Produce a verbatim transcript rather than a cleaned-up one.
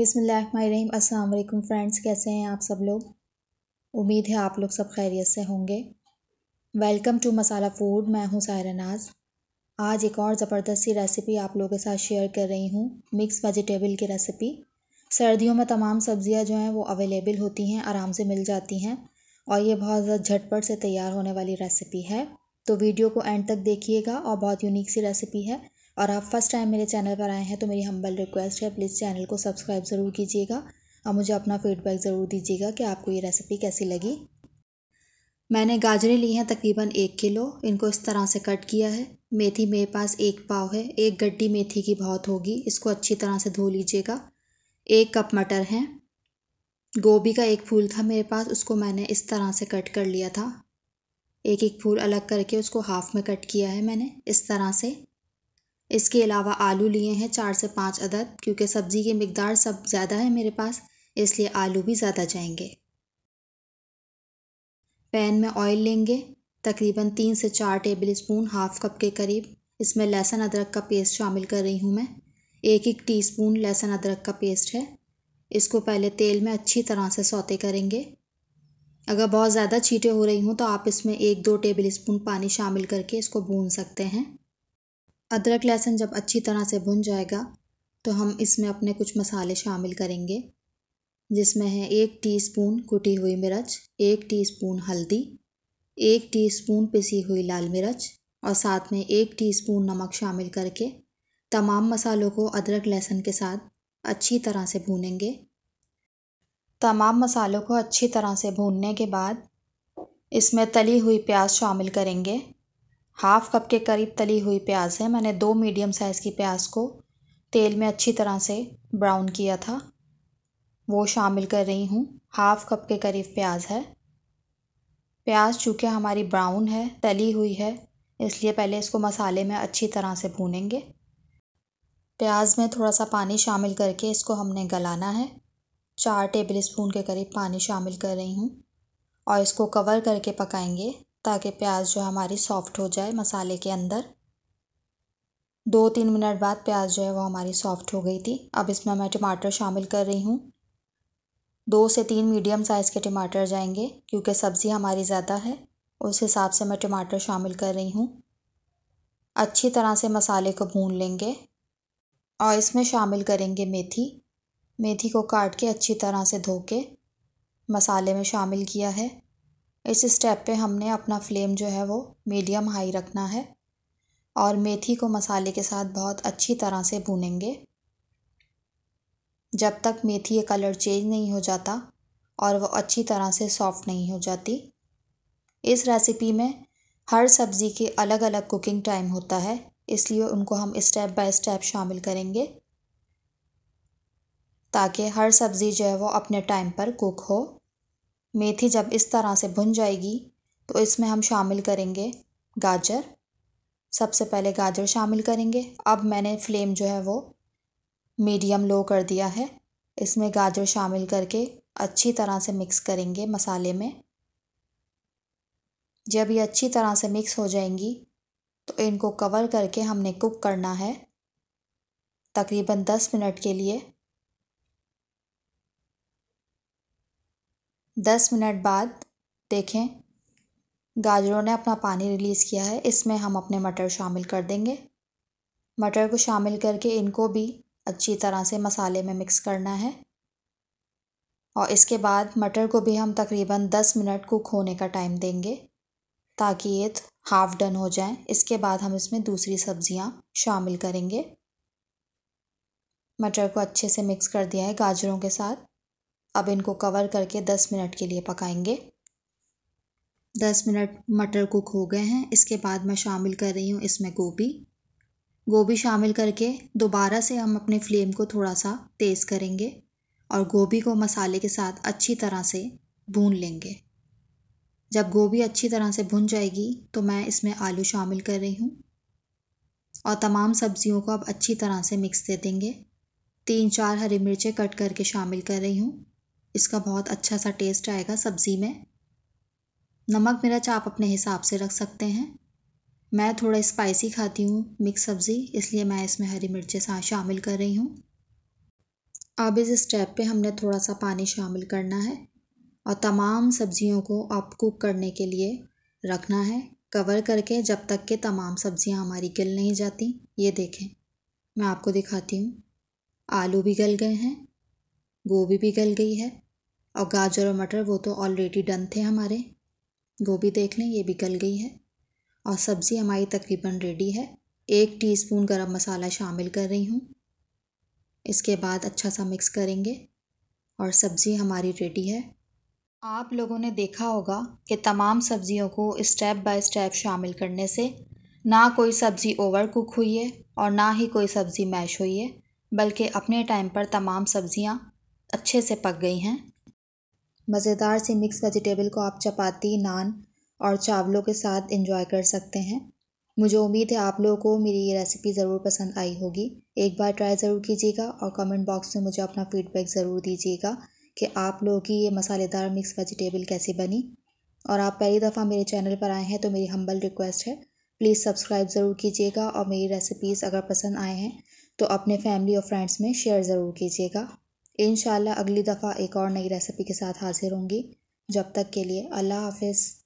बिस्मिल्लाहिर्रहमानिर्रहीम। अस्सलाम वालेकुम फ्रेंड्स, कैसे हैं आप सब लोग? उम्मीद है आप लोग सब खैरियत से होंगे। वेलकम टू मसाला फ़ूड, मैं हूं सायरा नाज़। आज एक और ज़बरदस्त सी रेसिपी आप लोगों के साथ शेयर कर रही हूं, मिक्स वेजिटेबल की रेसिपी। सर्दियों में तमाम सब्ज़ियां जो हैं वो अवेलेबल होती हैं, आराम से मिल जाती हैं और ये बहुत ज़्यादा झटपट से तैयार होने वाली रेसिपी है। तो वीडियो को एंड तक देखिएगा और बहुत यूनिक सी रेसिपी है। और आप फर्स्ट टाइम मेरे चैनल पर आए हैं तो मेरी हम्बल रिक्वेस्ट है, प्लीज़ चैनल को सब्सक्राइब ज़रूर कीजिएगा और मुझे अपना फ़ीडबैक ज़रूर दीजिएगा कि आपको ये रेसिपी कैसी लगी। मैंने गाजरें ली हैं तकरीबन एक किलो, इनको इस तरह से कट किया है। मेथी मेरे पास एक पाव है, एक गड्डी मेथी की बहुत होगी, इसको अच्छी तरह से धो लीजिएगा। एक कप मटर हैं। गोभी का एक फूल था मेरे पास, उसको मैंने इस तरह से कट कर लिया था। एक एक फूल अलग करके उसको हाफ़ में कट किया है मैंने इस तरह से। इसके अलावा आलू लिए हैं चार से पाँच अदद, क्योंकि सब्ज़ी की मिकदार सब ज़्यादा है मेरे पास, इसलिए आलू भी ज़्यादा जाएंगे। पैन में ऑयल लेंगे तकरीबन तीन से चार टेबलस्पून, हाफ़ कप के करीब। इसमें लहसुन अदरक का पेस्ट शामिल कर रही हूँ मैं। एक एक टीस्पून लहसुन अदरक का पेस्ट है। इसको पहले तेल में अच्छी तरह से सौते करेंगे। अगर बहुत ज़्यादा छींटे हो रही हूँ तो आप इसमें एक दो टेबलस्पून पानी शामिल करके इसको भून सकते हैं। अदरक लहसुन जब अच्छी तरह से भुन जाएगा तो हम इसमें अपने कुछ मसाले शामिल करेंगे, जिसमें है एक टीस्पून कुटी हुई मिर्च, एक टीस्पून हल्दी, एक टीस्पून पिसी हुई लाल मिर्च और साथ में एक टीस्पून नमक शामिल करके तमाम मसालों को अदरक लहसुन के साथ अच्छी तरह से भूनेंगे। तमाम मसालों को अच्छी तरह से भूनने के बाद इसमें तली हुई प्याज शामिल करेंगे। हाफ़ कप के करीब तली हुई प्याज है। मैंने दो मीडियम साइज़ की प्याज को तेल में अच्छी तरह से ब्राउन किया था, वो शामिल कर रही हूँ। हाफ़ कप के करीब प्याज है। प्याज चूँकि हमारी ब्राउन है, तली हुई है, इसलिए पहले इसको मसाले में अच्छी तरह से भूनेंगे। प्याज में थोड़ा सा पानी शामिल करके इसको हमने गलाना है। चार टेबलस्पून के करीब पानी शामिल कर रही हूँ और इसको कवर करके पकाएंगे ताकि प्याज जो हमारी सॉफ़्ट हो जाए मसाले के अंदर। दो तीन मिनट बाद प्याज जो है वो हमारी सॉफ़्ट हो गई थी। अब इसमें मैं टमाटर शामिल कर रही हूँ। दो से तीन मीडियम साइज़ के टमाटर जाएंगे, क्योंकि सब्ज़ी हमारी ज़्यादा है, उस हिसाब से मैं टमाटर शामिल कर रही हूँ। अच्छी तरह से मसाले को भून लेंगे और इसमें शामिल करेंगे मेथी। मेथी को काट के अच्छी तरह से धो के मसाले में शामिल किया है। इस स्टेप पे हमने अपना फ्लेम जो है वो मीडियम हाई रखना है और मेथी को मसाले के साथ बहुत अच्छी तरह से भूनेंगे। जब तक मेथी का कलर चेंज नहीं हो जाता और वो अच्छी तरह से सॉफ़्ट नहीं हो जाती। इस रेसिपी में हर सब्ज़ी के अलग अलग कुकिंग टाइम होता है, इसलिए उनको हम स्टेप बाय स्टेप शामिल करेंगे ताकि हर सब्ज़ी जो है वो अपने टाइम पर कुक हो। मेथी जब इस तरह से भुन जाएगी तो इसमें हम शामिल करेंगे गाजर। सबसे पहले गाजर शामिल करेंगे। अब मैंने फ्लेम जो है वो मीडियम लो कर दिया है। इसमें गाजर शामिल करके अच्छी तरह से मिक्स करेंगे मसाले में। जब ये अच्छी तरह से मिक्स हो जाएंगी तो इनको कवर करके हमने कुक करना है तकरीबन दस मिनट के लिए। दस मिनट बाद देखें गाजरों ने अपना पानी रिलीज़ किया है। इसमें हम अपने मटर शामिल कर देंगे। मटर को शामिल करके इनको भी अच्छी तरह से मसाले में मिक्स करना है और इसके बाद मटर को भी हम तकरीबन दस मिनट कुक होने का टाइम देंगे ताकि ये हाफ़ डन हो जाए। इसके बाद हम इसमें दूसरी सब्ज़ियाँ शामिल करेंगे। मटर को अच्छे से मिक्स कर दिया है गाजरों के साथ। अब इनको कवर करके दस मिनट के लिए पकाएंगे। दस मिनट मटर कुक हो गए हैं। इसके बाद मैं शामिल कर रही हूँ इसमें गोभी। गोभी शामिल करके दोबारा से हम अपने फ्लेम को थोड़ा सा तेज़ करेंगे और गोभी को मसाले के साथ अच्छी तरह से भून लेंगे। जब गोभी अच्छी तरह से भुन जाएगी तो मैं इसमें आलू शामिल कर रही हूँ और तमाम सब्ज़ियों को अब अच्छी तरह से मिक्स दे देंगे। तीन चार हरी मिर्चें कट करके शामिल कर रही हूँ, इसका बहुत अच्छा सा टेस्ट आएगा सब्ज़ी में। नमक मिर्च आप अपने हिसाब से रख सकते हैं। मैं थोड़ा स्पाइसी खाती हूँ मिक्स सब्ज़ी, इसलिए मैं इसमें हरी मिर्चें शामिल कर रही हूँ। अब इस स्टेप पे हमने थोड़ा सा पानी शामिल करना है और तमाम सब्जियों को आप कुक करने के लिए रखना है कवर करके जब तक के तमाम सब्जियां हमारी गल नहीं जाती। ये देखें, मैं आपको दिखाती हूँ, आलू भी गल गए हैं, गोभी भी गल गई है और गाजर और मटर वो तो ऑलरेडी डन थे हमारे। गोभी देख लें, ये भी गल गई है और सब्ज़ी हमारी तकरीबन रेडी है। एक टीस्पून गरम मसाला शामिल कर रही हूँ। इसके बाद अच्छा सा मिक्स करेंगे और सब्ज़ी हमारी रेडी है। आप लोगों ने देखा होगा कि तमाम सब्ज़ियों को स्टेप बाय स्टेप शामिल करने से ना कोई सब्ज़ी ओवर कुक हुई है और ना ही कोई सब्ज़ी मैश हुई है, बल्कि अपने टाइम पर तमाम सब्ज़ियाँ अच्छे से पक गई हैं। मज़ेदार सी मिक्स वेजिटेबल को आप चपाती, नान और चावलों के साथ एंजॉय कर सकते हैं। मुझे उम्मीद है आप लोगों को मेरी ये रेसिपी ज़रूर पसंद आई होगी। एक बार ट्राई ज़रूर कीजिएगा और कमेंट बॉक्स में मुझे अपना फ़ीडबैक ज़रूर दीजिएगा कि आप लोगों की ये मसालेदार मिक्स वेजिटेबल कैसे बनी। और आप पहली दफ़ा मेरे चैनल पर आए हैं तो मेरी हम्बल रिक्वेस्ट है, प्लीज़ सब्सक्राइब ज़रूर कीजिएगा और मेरी रेसिपीज़ अगर पसंद आए हैं तो अपने फैमिली और फ्रेंड्स में शेयर ज़रूर कीजिएगा। इंशाल्लाह अगली दफ़ा एक और नई रेसिपी के साथ हाजिर होंगी। जब तक के लिए अल्लाह हाफ़िज़।